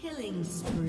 Killing spree.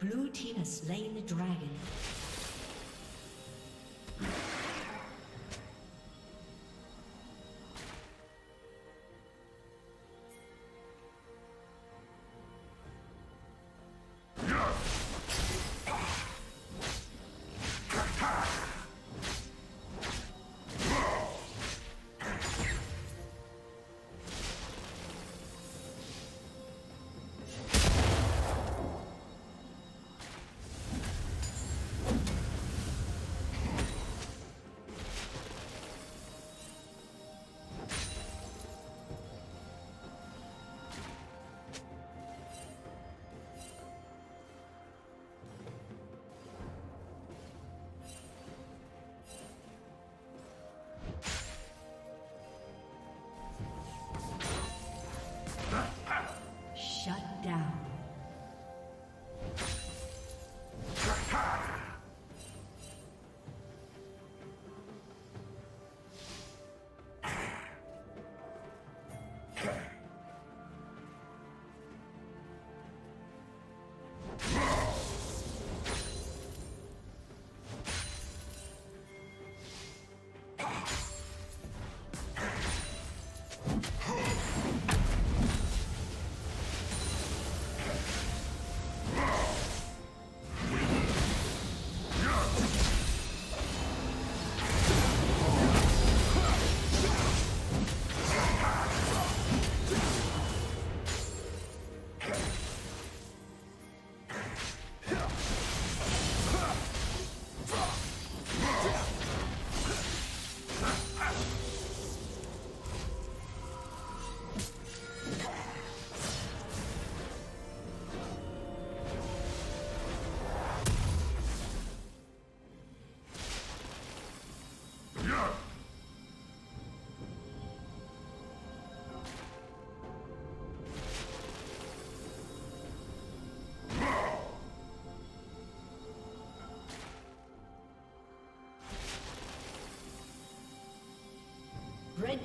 Blue team has slain the dragon. Red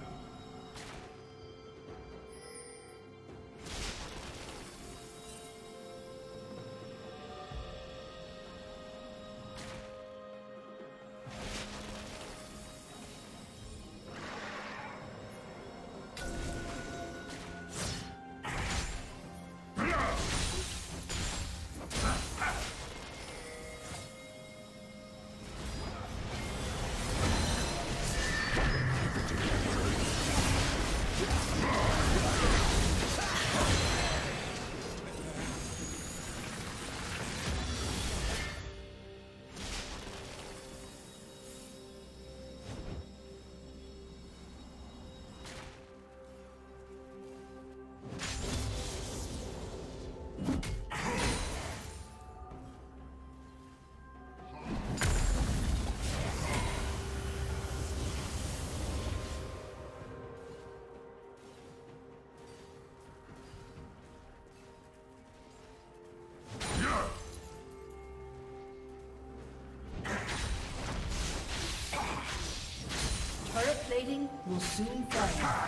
Plating will soon fall.